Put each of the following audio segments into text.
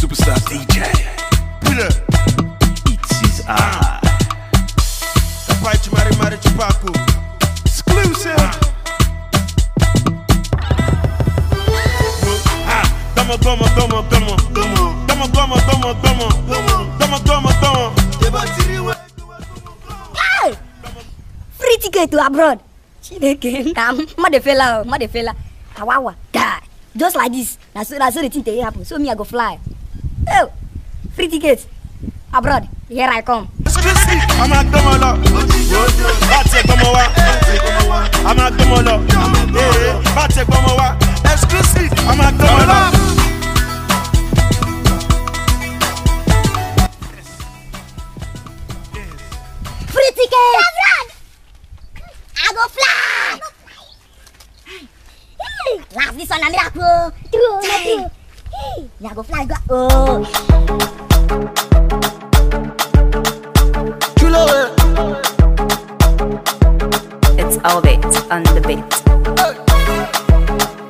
Superstar DJ Puller. It is I. Tapaichi Mari Mari Chupaku. Exclusive. Dama dama dama dama dama dama dama dama dama dama dama. Free ticket to abroad. Madefella, awawa, die. Just like this. That's so the thing that happen. So me I go fly. Oh, free tickets abroad. Here I come. I'm a domola. Bate gomowa. I'm a domola. Bate gomowa. Exclusive. I'm a domola. Free tickets. I go fly! Last this one, I'm not go. True, I go fly, go. Oh. It's all bit on the beat.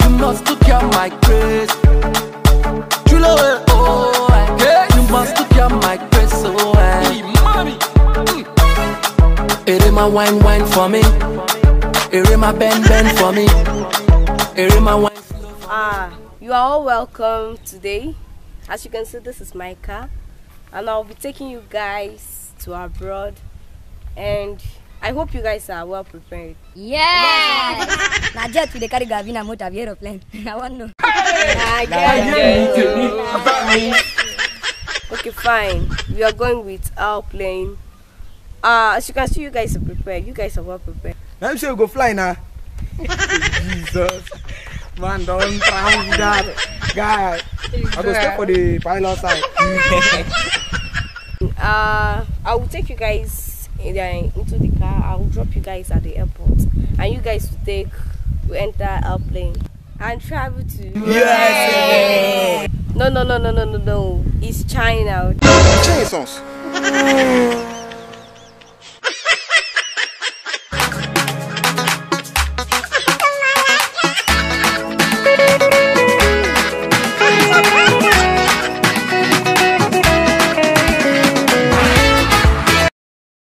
You must look at my grace. True love, oh, I guess. You must look at my grace, oh, I. It is my wine for me. Erema bend for me. Erema. You are all welcome today. As you can see, this is my car, and I'll be taking you guys to abroad. And I hope you guys are well prepared. Yeah. Na jet we dey carry Gavina motor be aeroplane. I want know. Okay, fine. We are going with our plane. As you can see, you guys are prepared. You guys are well prepared. I'm sure you go fly now. Jesus. Man, don't try with that. Guy, I go step for the pilot side. I will take you guys into the car. I will drop you guys at the airport. And you guys will enter our plane and travel to... Yes! No. It's China. China songs.